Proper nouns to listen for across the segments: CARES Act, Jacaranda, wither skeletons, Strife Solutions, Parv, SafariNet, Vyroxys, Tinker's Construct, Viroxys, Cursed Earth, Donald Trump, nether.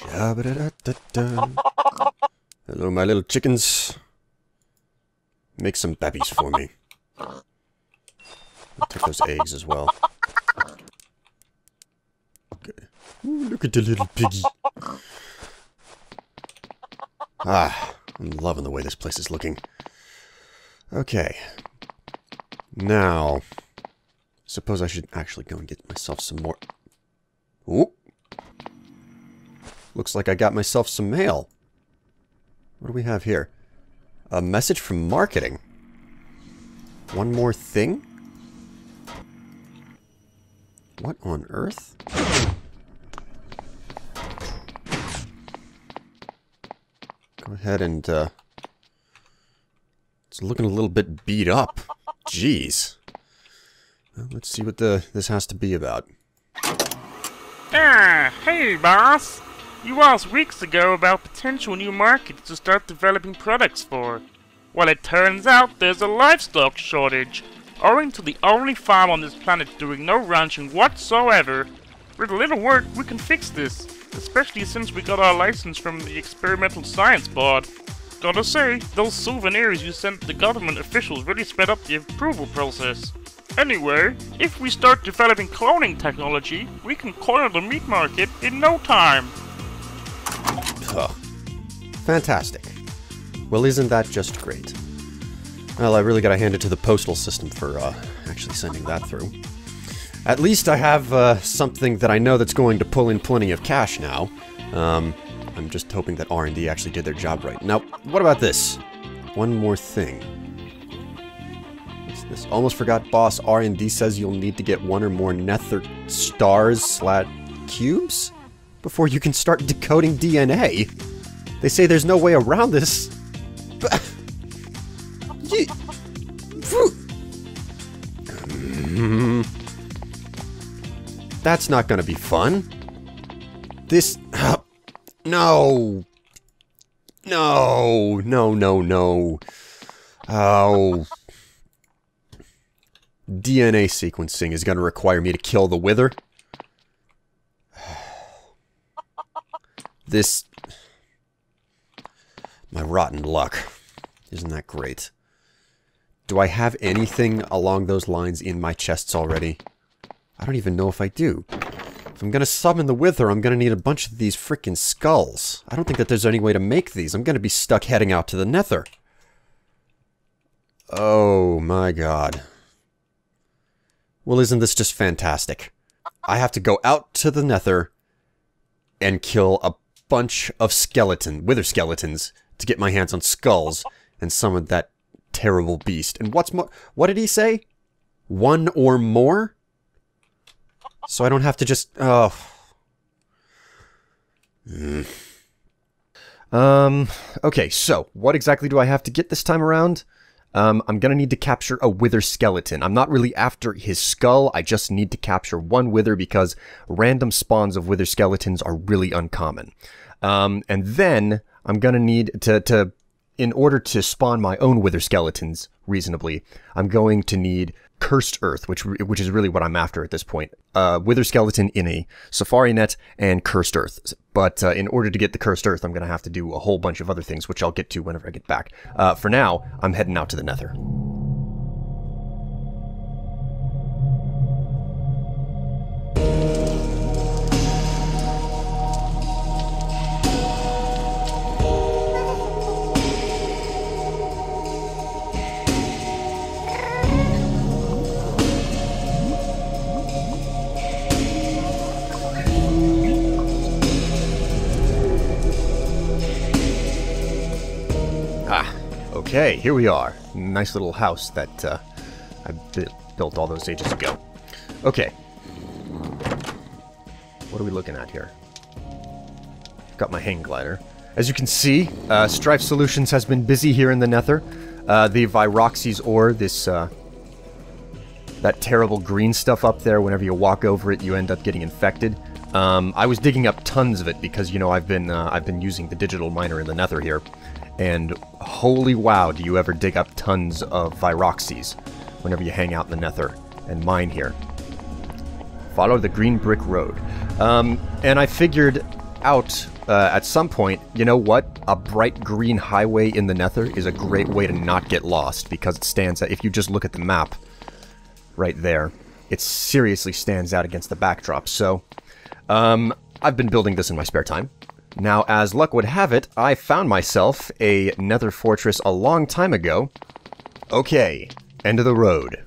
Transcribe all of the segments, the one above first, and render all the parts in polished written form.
Hello, my little chickens. Make some babbies for me. I'll take those eggs as well. Okay. Ooh, look at the little piggy. Ah, I'm loving the way this place is looking. Okay. Now, suppose I should actually go and get myself some more... Ooh. Looks like I got myself some mail. What do we have here? A message from marketing. One more thing? What on earth? Go ahead and, it's looking a little bit beat up. Jeez. Well, let's see what this has to be about. Ah, hey, boss. You asked weeks ago about potential new markets to start developing products for. Well, it turns out there's a livestock shortage, owing to the only farm on this planet doing no ranching whatsoever. With a little work, we can fix this, especially since we got our license from the Experimental Science Board. Gotta say, those souvenirs you sent the government officials really sped up the approval process. Anyway, if we start developing cloning technology, we can corner the meat market in no time. Oh, fantastic. Well, isn't that just great? Well, I really gotta hand it to the postal system for actually sending that through. At least I have something that I know that's going to pull in plenty of cash now. I'm just hoping that R&D actually did their job right. Now, what about this? One more thing. What's this? Almost forgot, boss. R&D says you'll need to get one or more nether stars / cubes before you can start decoding DNA. They say there's no way around this. That's not gonna be fun. This... No! No! No, no, no. Oh. DNA sequencing is gonna require me to kill the Wither. This... My rotten luck. Isn't that great? Do I have anything along those lines in my chests already? I don't even know if I do. If I'm gonna summon the Wither, I'm gonna need a bunch of these freaking skulls. I don't think that there's any way to make these. I'm gonna be stuck heading out to the Nether. Oh my god. Well, isn't this just fantastic? I have to go out to the Nether and kill a bunch of Wither skeletons to get my hands on skulls and summon that terrible beast. And what's more, what did he say? One or more? So I don't have to just... Oh. Mm. Okay, so what exactly do I have to get this time around? I'm gonna need to capture a Wither skeleton. I'm not really after his skull, I just need to capture one Wither because random spawns of Wither skeletons are really uncommon. And then I'm gonna need to in order to spawn my own Wither skeletons reasonably, I'm going to need Cursed Earth, which is really what I'm after at this point. Wither skeleton in a safari net and Cursed Earth. But in order to get the Cursed Earth, I'm going to have to do a whole bunch of other things, which I'll get to whenever I get back. For now, I'm heading out to the Nether. Okay, here we are. Nice little house that I built all those ages ago. Okay. What are we looking at here? Got my hang glider. As you can see, Strife Solutions has been busy here in the Nether. The Vyroxys ore, this that terrible green stuff up there, whenever you walk over it, you end up getting infected. I was digging up tons of it because, you know, I've been using the digital miner in the Nether here. And holy wow, do you ever dig up tons of Viroxys whenever you hang out in the Nether and mine here. Follow the green brick road. And I figured out at some point, you know what? A bright green highway in the nether is a great way to not get lost, because it stands out. If you just look at the map right there, it seriously stands out against the backdrop. So, I've been building this in my spare time. Now, as luck would have it, I found myself a nether fortress a long time ago. Okay, end of the road.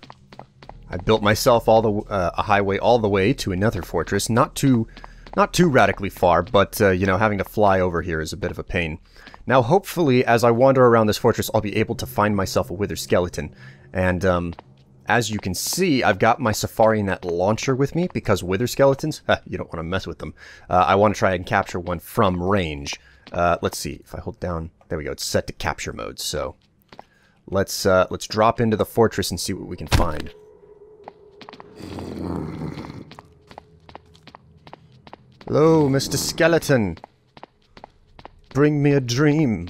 I built myself a highway all the way to a nether fortress, not too radically far, but, you know, having to fly over here is a bit of a pain. Now, hopefully, as I wander around this fortress, I'll be able to find myself a wither skeleton, and, as you can see, I've got my SafariNet launcher with me, because wither skeletons, you don't want to mess with them. I want to try and capture one from range. Let's see, if I hold down, there we go, it's set to capture mode, so. Let's drop into the fortress and see what we can find. Hello, Mr. Skeleton. Bring me a dream.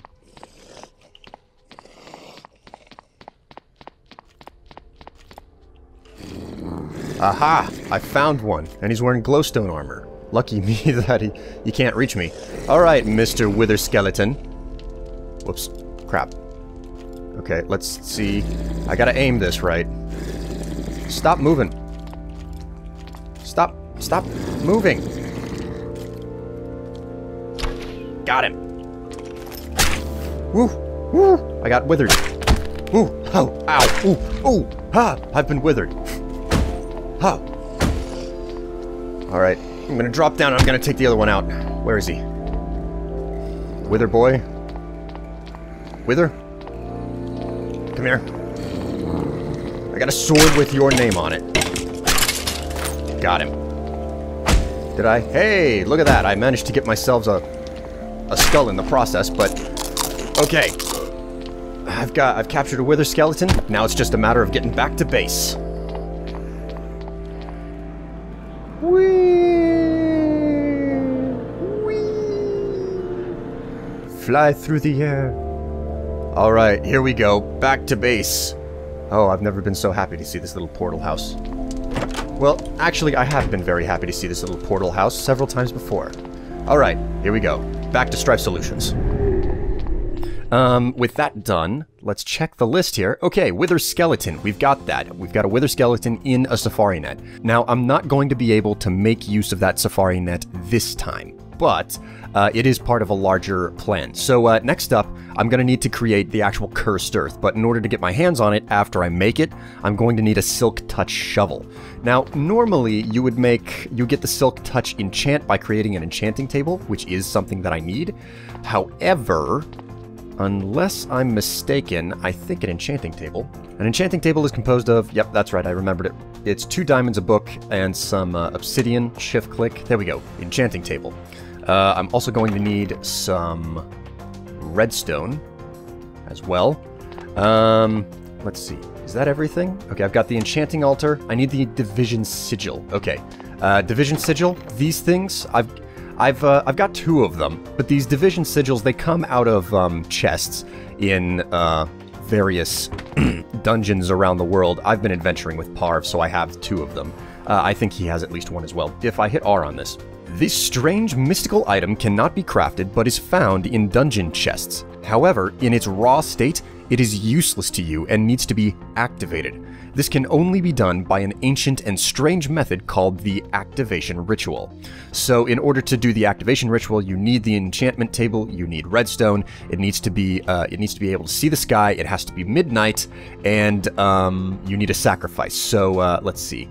Aha! I found one, and he's wearing glowstone armor. Lucky me that he can't reach me. Alright, Mr. Wither Skeleton. Whoops. Crap. Okay, let's see. I gotta aim this right. Stop moving. Stop moving. Got him. Woo! Woo! I got withered. Woo! Oh! Ow! Ooh! Ooh! Ha! I've been withered. Huh. Alright, I'm gonna drop down and I'm gonna take the other one out. Where is he? Wither boy? Wither? Come here. I got a sword with your name on it. Got him. Did I? Hey, look at that. I managed to get myself a skull in the process, but... Okay. I've captured a wither skeleton. Now it's just a matter of getting back to base. Fly through the air. Alright, here we go. Back to base. Oh, I've never been so happy to see this little portal house. Well, actually, I have been very happy to see this little portal house several times before. Alright, here we go. Back to Strife Solutions. With that done, let's check the list here. Okay, wither skeleton. We've got that. We've got a wither skeleton in a SafariNet. Now, I'm not going to be able to make use of that SafariNet this time, but it is part of a larger plan. So next up, I'm going to need to create the actual cursed earth, but in order to get my hands on it after I make it, I'm going to need a silk touch shovel. Now, normally you get the silk touch enchant by creating an enchanting table, which is something that I need. However, unless I'm mistaken, I think an enchanting table. An enchanting table is composed of, yep, that's right, I remembered it. It's 2 diamonds a book and some obsidian. Shift click, there we go, enchanting table. I'm also going to need some redstone as well. Let's see, is that everything? Okay, I've got the enchanting altar. I need the division sigil. Okay, division sigil. These things, I've got 2 of them, but these division sigils, they come out of chests in various dungeons around the world. I've been adventuring with Parv, so I have 2 of them. I think he has at least 1 as well. If I hit R on this. This strange mystical item cannot be crafted, but is found in dungeon chests. However, in its raw state, it is useless to you and needs to be activated. This can only be done by an ancient and strange method called the activation ritual. So in order to do the activation ritual, you need the enchantment table, you need redstone, it needs to be able to see the sky, it has to be midnight, and you need a sacrifice. So let's see.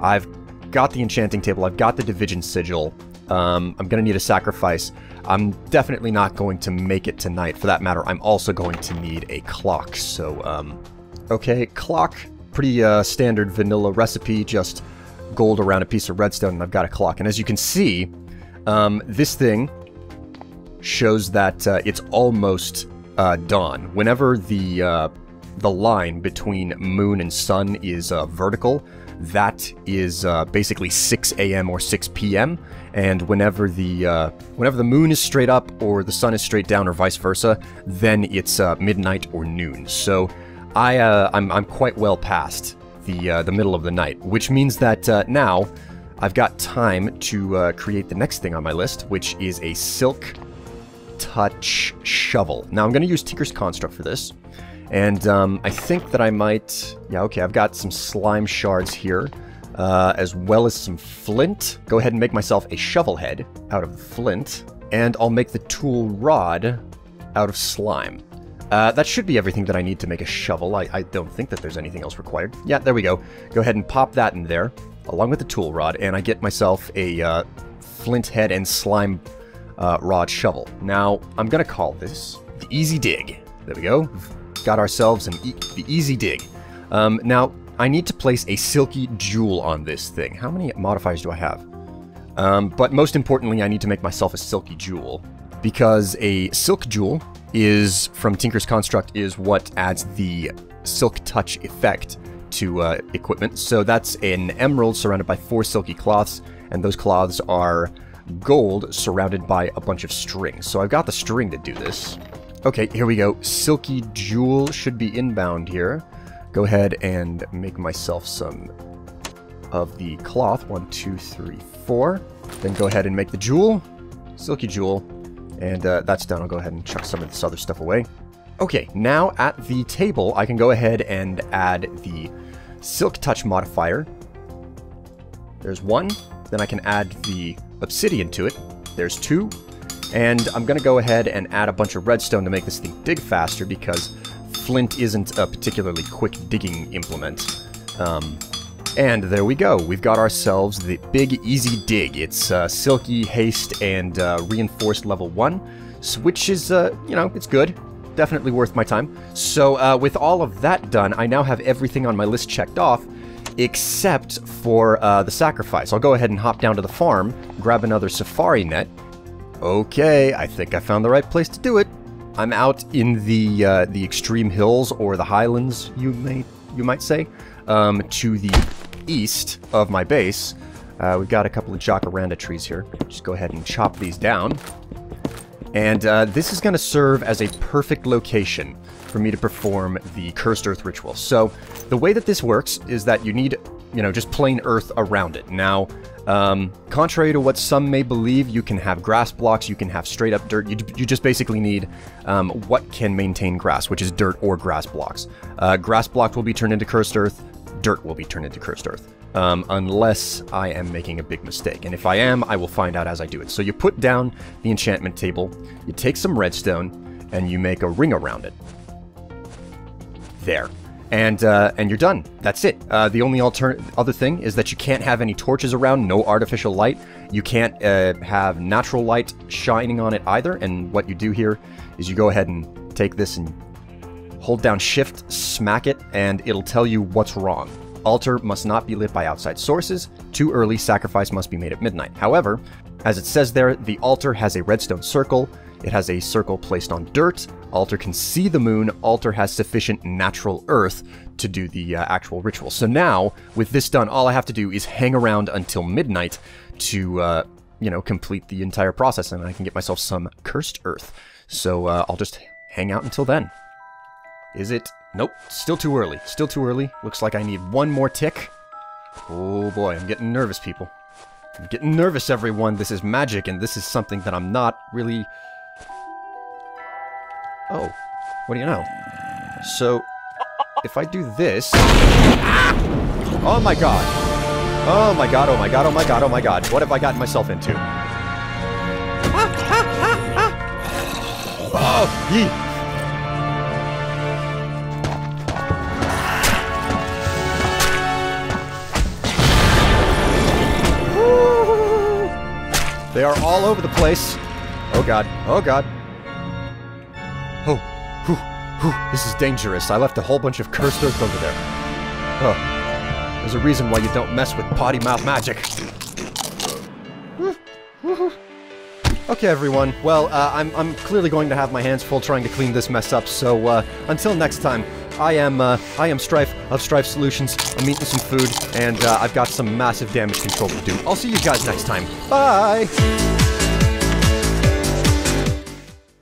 I've got the enchanting table, I've got the division sigil, I'm gonna need a sacrifice. I'm definitely not going to make it tonight. For that matter, I'm also going to need a clock, so, okay, clock, pretty standard vanilla recipe, just gold around a piece of redstone, and I've got a clock. And as you can see, this thing shows that it's almost dawn. Whenever the line between moon and sun is vertical, that is basically 6 a.m. or 6 p.m. And whenever the moon is straight up or the sun is straight down or vice versa, then it's midnight or noon. So I'm quite well past the middle of the night, which means that now I've got time to create the next thing on my list, which is a silk touch shovel. Now, I'm going to use Tinker's Construct for this. And I think that I might... Yeah, okay, I've got some slime shards here, as well as some flint. Go ahead and make myself a shovel head out of flint. And I'll make the tool rod out of slime. That should be everything that I need to make a shovel. I don't think that there's anything else required. Yeah, there we go. Go ahead and pop that in there, along with the tool rod, and I get myself a flint head and slime rod shovel. Now, I'm gonna call this the Easy Dig. There we go. Got ourselves the Easy Dig. Now, I need to place a silky jewel on this thing. How many modifiers do I have? But most importantly, I need to make myself a silky jewel, because a silk jewel is, from Tinker's Construct, is what adds the silk touch effect to equipment. So that's an emerald surrounded by 4 silky cloths, and those cloths are gold surrounded by a bunch of string. So I've got the string to do this. Okay, here we go. Silky jewel should be inbound here. Go ahead and make myself some of the cloth. 1, 2, 3, 4. Then go ahead and make the jewel. Silky jewel. And that's done. I'll go ahead and chuck some of this other stuff away. Okay, now at the table, I can go ahead and add the silk touch modifier. There's 1. Then I can add the obsidian to it. There's 2. And I'm going to go ahead and add a bunch of redstone to make this thing dig faster, because flint isn't a particularly quick digging implement. And there we go. We've got ourselves the big Easy Dig. It's silky, haste, and reinforced level 1, which is, you know, it's good. Definitely worth my time. So with all of that done, I now have everything on my list checked off, except for the sacrifice. I'll go ahead and hop down to the farm, grab another safari net. Okay, I think I found the right place to do it. I'm out in the extreme hills, or the highlands, you might say, to the east of my base. We've got a couple of jacaranda trees here. Just go ahead and chop these down. And this is going to serve as a perfect location for me to perform the Cursed Earth ritual. So the way that this works is that you need, you know, just plain earth around it. Now, contrary to what some may believe, you can have grass blocks, you can have straight up dirt. You just basically need what can maintain grass, which is dirt or grass blocks. Grass blocks will be turned into Cursed Earth. Dirt will be turned into Cursed Earth. Unless I am making a big mistake. And if I am, I will find out as I do it. So you put down the enchantment table, you take some redstone, and you make a ring around it. There. And you're done. That's it. The only other thing is that you can't have any torches around, no artificial light. You can't have natural light shining on it either. And what you do here is you go ahead and take this and hold down shift, smack it, and it'll tell you what's wrong. Altar must not be lit by outside sources. Too early, sacrifice must be made at midnight. However, as it says there, the altar has a redstone circle. It has a circle placed on dirt. Altar can see the moon. Altar has sufficient natural earth to do the actual ritual. So now, with this done, all I have to do is hang around until midnight to, you know, complete the entire process, and I can get myself some cursed earth. So I'll just hang out until then. Is it? Nope. Still too early. Still too early. Looks like I need one more tick. Oh boy, I'm getting nervous, people. I'm getting nervous, everyone. This is magic, and this is something that I'm not really... Oh, what do you know? So, if I do this... Oh my god! Oh my god, oh my god, oh my god, oh my god. What have I gotten myself into? Oh, yeet! They are all over the place. Oh god. Oh god. Oh. Whew. Whew. This is dangerous. I left a whole bunch of cursed earth over there. Oh. There's a reason why you don't mess with potty mouth magic. Okay, everyone. Well, I'm clearly going to have my hands full trying to clean this mess up. So until next time, I am Strife of Strife Solutions. I'm eating some food, and I've got some massive damage control to do. I'll see you guys next time. Bye!